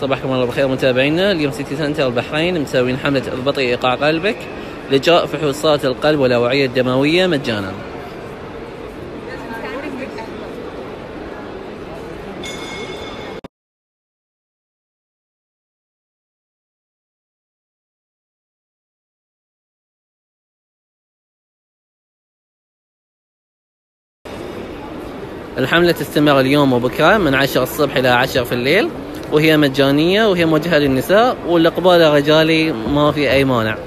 صباحكم الله بالخير متابعينا. اليوم سيتي سنتر البحرين مسوين حملة اضبطي ايقاع قلبك لإجراء فحوصات القلب والأوعية الدموية مجانا. الحملة تستمر اليوم وبكرة من 10 الصبح إلى 10 في الليل، وهي مجانية وهي موجهة للنساء، والإقبال الرجالي ما في أي مانع.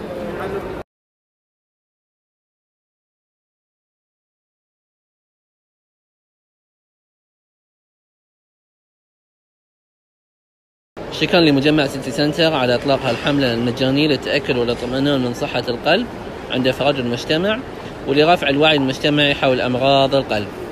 شكرا لمجمع سيتي سنتر على إطلاق هالحملة المجانية للتأكد والاطمئنان من صحة القلب عند أفراد المجتمع، ولرفع الوعي المجتمعي حول أمراض القلب.